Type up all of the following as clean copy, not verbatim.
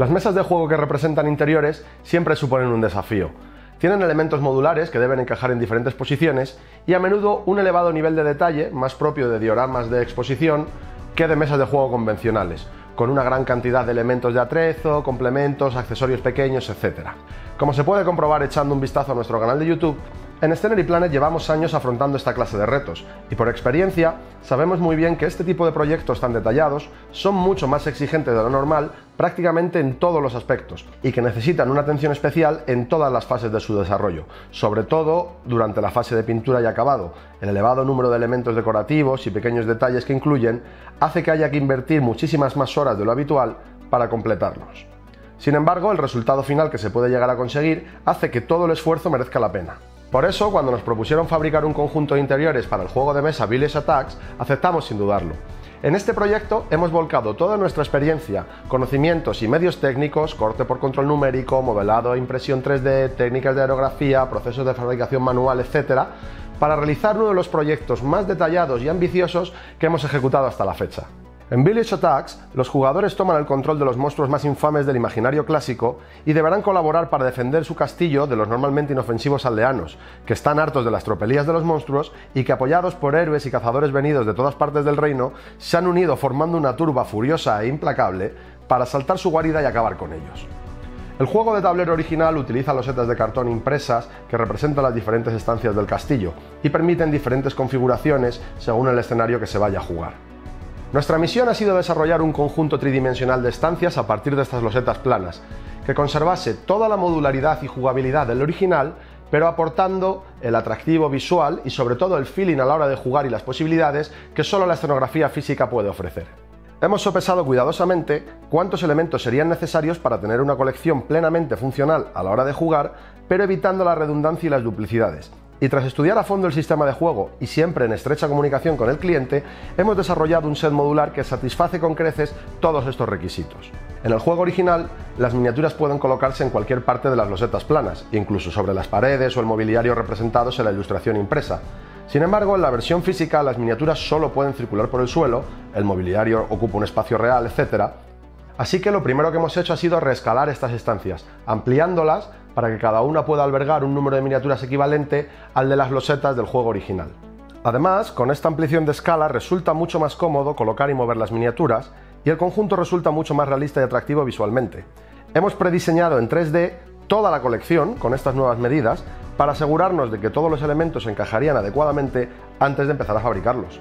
Las mesas de juego que representan interiores siempre suponen un desafío. Tienen elementos modulares que deben encajar en diferentes posiciones y a menudo un elevado nivel de detalle, más propio de dioramas de exposición que de mesas de juego convencionales, con una gran cantidad de elementos de atrezo, complementos, accesorios pequeños, etc. Como se puede comprobar echando un vistazo a nuestro canal de YouTube, en Scenery Planet llevamos años afrontando esta clase de retos y por experiencia sabemos muy bien que este tipo de proyectos tan detallados son mucho más exigentes de lo normal prácticamente en todos los aspectos y que necesitan una atención especial en todas las fases de su desarrollo, sobre todo durante la fase de pintura y acabado. El elevado número de elementos decorativos y pequeños detalles que incluyen hace que haya que invertir muchísimas más horas de lo habitual para completarlos. Sin embargo, el resultado final que se puede llegar a conseguir hace que todo el esfuerzo merezca la pena. Por eso, cuando nos propusieron fabricar un conjunto de interiores para el juego de mesa Village Attacks, aceptamos sin dudarlo. En este proyecto hemos volcado toda nuestra experiencia, conocimientos y medios técnicos, corte por control numérico, modelado, impresión 3D, técnicas de aerografía, procesos de fabricación manual, etc., para realizar uno de los proyectos más detallados y ambiciosos que hemos ejecutado hasta la fecha. En Village Attacks, los jugadores toman el control de los monstruos más infames del imaginario clásico y deberán colaborar para defender su castillo de los normalmente inofensivos aldeanos, que están hartos de las tropelías de los monstruos y que, apoyados por héroes y cazadores venidos de todas partes del reino, se han unido formando una turba furiosa e implacable para asaltar su guarida y acabar con ellos. El juego de tablero original utiliza losetas de cartón impresas que representan las diferentes estancias del castillo y permiten diferentes configuraciones según el escenario que se vaya a jugar. Nuestra misión ha sido desarrollar un conjunto tridimensional de estancias a partir de estas losetas planas, que conservase toda la modularidad y jugabilidad del original, pero aportando el atractivo visual y sobre todo el feeling a la hora de jugar y las posibilidades que solo la escenografía física puede ofrecer. Hemos sopesado cuidadosamente cuántos elementos serían necesarios para tener una colección plenamente funcional a la hora de jugar, pero evitando la redundancia y las duplicidades. Y tras estudiar a fondo el sistema de juego y siempre en estrecha comunicación con el cliente, hemos desarrollado un set modular que satisface con creces todos estos requisitos. En el juego original, las miniaturas pueden colocarse en cualquier parte de las losetas planas, incluso sobre las paredes o el mobiliario representados en la ilustración impresa. Sin embargo, en la versión física las miniaturas solo pueden circular por el suelo, el mobiliario ocupa un espacio real, etc. Así que lo primero que hemos hecho ha sido reescalar estas estancias, ampliándolas para que cada una pueda albergar un número de miniaturas equivalente al de las losetas del juego original. Además, con esta ampliación de escala resulta mucho más cómodo colocar y mover las miniaturas y el conjunto resulta mucho más realista y atractivo visualmente. Hemos prediseñado en 3D toda la colección con estas nuevas medidas para asegurarnos de que todos los elementos encajarían adecuadamente antes de empezar a fabricarlos.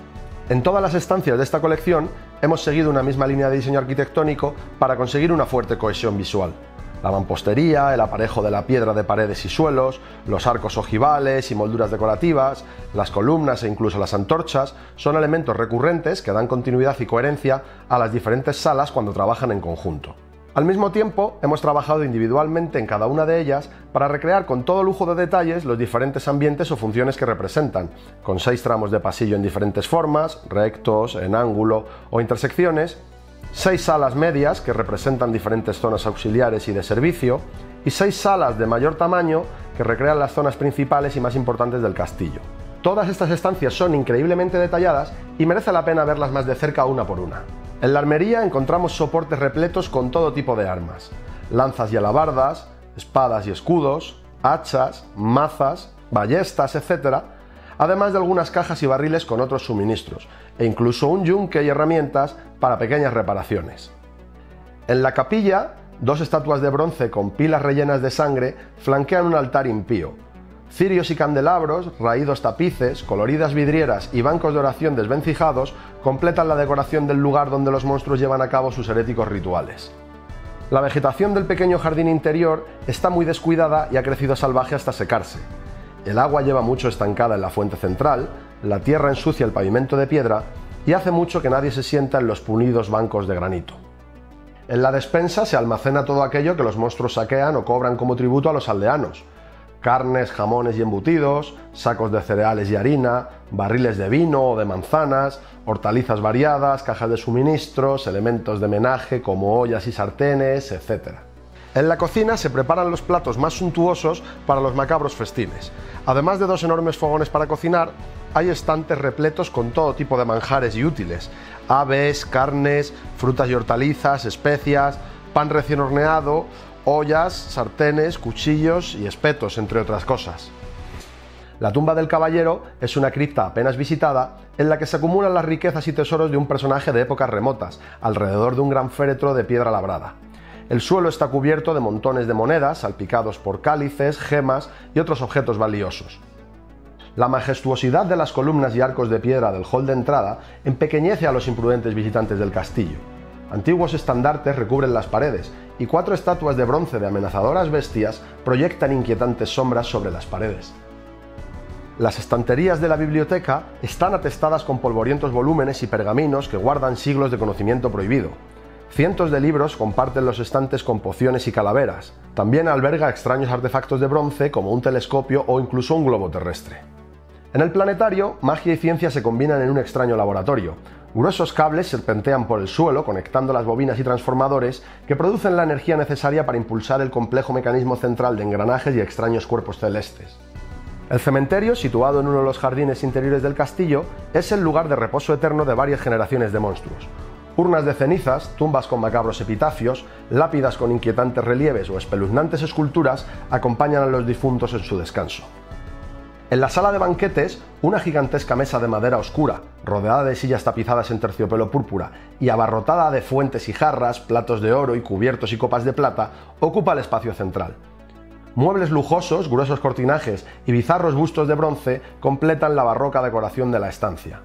En todas las estancias de esta colección hemos seguido una misma línea de diseño arquitectónico para conseguir una fuerte cohesión visual. La mampostería, el aparejo de la piedra de paredes y suelos, los arcos ojivales y molduras decorativas, las columnas e incluso las antorchas son elementos recurrentes que dan continuidad y coherencia a las diferentes salas cuando trabajan en conjunto. Al mismo tiempo, hemos trabajado individualmente en cada una de ellas para recrear con todo lujo de detalles los diferentes ambientes o funciones que representan, con 6 tramos de pasillo en diferentes formas, rectos, en ángulo o intersecciones, 6 salas medias que representan diferentes zonas auxiliares y de servicio, y 6 salas de mayor tamaño que recrean las zonas principales y más importantes del castillo. Todas estas estancias son increíblemente detalladas y merece la pena verlas más de cerca una por una. En la armería encontramos soportes repletos con todo tipo de armas, lanzas y alabardas, espadas y escudos, hachas, mazas, ballestas, etc., además de algunas cajas y barriles con otros suministros, e incluso un yunque y herramientas para pequeñas reparaciones. En la capilla, 2 estatuas de bronce con pilas rellenas de sangre flanquean un altar impío. Cirios y candelabros, raídos tapices, coloridas vidrieras y bancos de oración desvencijados completan la decoración del lugar donde los monstruos llevan a cabo sus heréticos rituales. La vegetación del pequeño jardín interior está muy descuidada y ha crecido salvaje hasta secarse. El agua lleva mucho estancada en la fuente central, la tierra ensucia el pavimento de piedra y hace mucho que nadie se sienta en los pulidos bancos de granito. En la despensa se almacena todo aquello que los monstruos saquean o cobran como tributo a los aldeanos. Carnes, jamones y embutidos, sacos de cereales y harina, barriles de vino o de manzanas, hortalizas variadas, cajas de suministros, elementos de menaje como ollas y sartenes, etc. En la cocina se preparan los platos más suntuosos para los macabros festines. Además de 2 enormes fogones para cocinar, hay estantes repletos con todo tipo de manjares y útiles, aves, carnes, frutas y hortalizas, especias, pan recién horneado, ollas, sartenes, cuchillos y espetos, entre otras cosas. La tumba del caballero es una cripta apenas visitada en la que se acumulan las riquezas y tesoros de un personaje de épocas remotas, alrededor de un gran féretro de piedra labrada. El suelo está cubierto de montones de monedas, salpicados por cálices, gemas y otros objetos valiosos. La majestuosidad de las columnas y arcos de piedra del hall de entrada empequeñece a los imprudentes visitantes del castillo. Antiguos estandartes recubren las paredes y 4 estatuas de bronce de amenazadoras bestias proyectan inquietantes sombras sobre las paredes. Las estanterías de la biblioteca están atestadas con polvorientos volúmenes y pergaminos que guardan siglos de conocimiento prohibido. Cientos de libros comparten los estantes con pociones y calaveras. También alberga extraños artefactos de bronce como un telescopio o incluso un globo terrestre. En el planetario, magia y ciencia se combinan en un extraño laboratorio. Gruesos cables serpentean por el suelo conectando las bobinas y transformadores que producen la energía necesaria para impulsar el complejo mecanismo central de engranajes y extraños cuerpos celestes. El cementerio, situado en uno de los jardines interiores del castillo, es el lugar de reposo eterno de varias generaciones de monstruos. Urnas de cenizas, tumbas con macabros epitafios, lápidas con inquietantes relieves o espeluznantes esculturas acompañan a los difuntos en su descanso. En la sala de banquetes, una gigantesca mesa de madera oscura, rodeada de sillas tapizadas en terciopelo púrpura y abarrotada de fuentes y jarras, platos de oro y cubiertos y copas de plata, ocupa el espacio central. Muebles lujosos, gruesos cortinajes y bizarros bustos de bronce completan la barroca decoración de la estancia.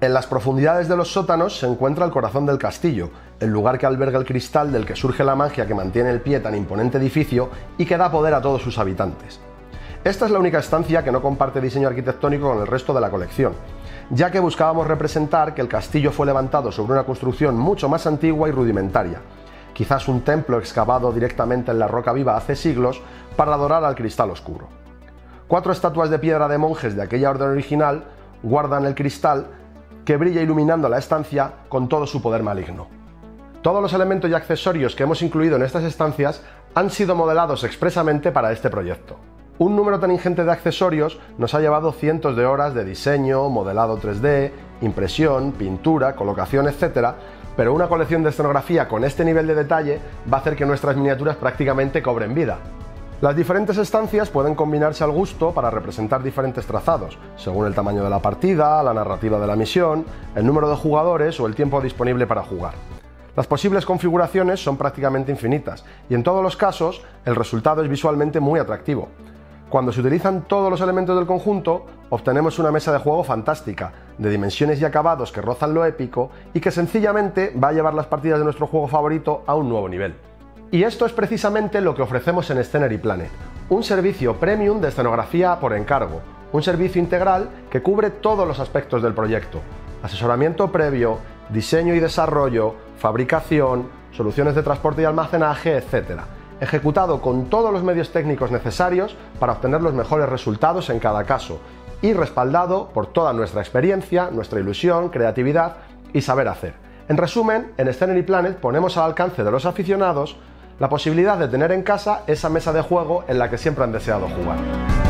En las profundidades de los sótanos se encuentra el corazón del castillo, el lugar que alberga el cristal del que surge la magia que mantiene el pie tan imponente edificio y que da poder a todos sus habitantes. Esta es la única estancia que no comparte diseño arquitectónico con el resto de la colección, ya que buscábamos representar que el castillo fue levantado sobre una construcción mucho más antigua y rudimentaria, quizás un templo excavado directamente en la roca viva hace siglos para adorar al cristal oscuro. 4 estatuas de piedra de monjes de aquella orden original guardan el cristal que brilla iluminando la estancia con todo su poder maligno. Todos los elementos y accesorios que hemos incluido en estas estancias han sido modelados expresamente para este proyecto. Un número tan ingente de accesorios nos ha llevado cientos de horas de diseño, modelado 3D, impresión, pintura, colocación, etc., pero una colección de escenografía con este nivel de detalle va a hacer que nuestras miniaturas prácticamente cobren vida. Las diferentes estancias pueden combinarse al gusto para representar diferentes trazados, según el tamaño de la partida, la narrativa de la misión, el número de jugadores o el tiempo disponible para jugar. Las posibles configuraciones son prácticamente infinitas y en todos los casos el resultado es visualmente muy atractivo. Cuando se utilizan todos los elementos del conjunto, obtenemos una mesa de juego fantástica, de dimensiones y acabados que rozan lo épico y que sencillamente va a llevar las partidas de nuestro juego favorito a un nuevo nivel. Y esto es precisamente lo que ofrecemos en Scenery Planet, un servicio premium de escenografía por encargo, un servicio integral que cubre todos los aspectos del proyecto: asesoramiento previo, diseño y desarrollo, fabricación, soluciones de transporte y almacenaje, etc., ejecutado con todos los medios técnicos necesarios para obtener los mejores resultados en cada caso y respaldado por toda nuestra experiencia, nuestra ilusión, creatividad y saber hacer. En resumen, en Scenery Planet ponemos al alcance de los aficionados la posibilidad de tener en casa esa mesa de juego en la que siempre han deseado jugar.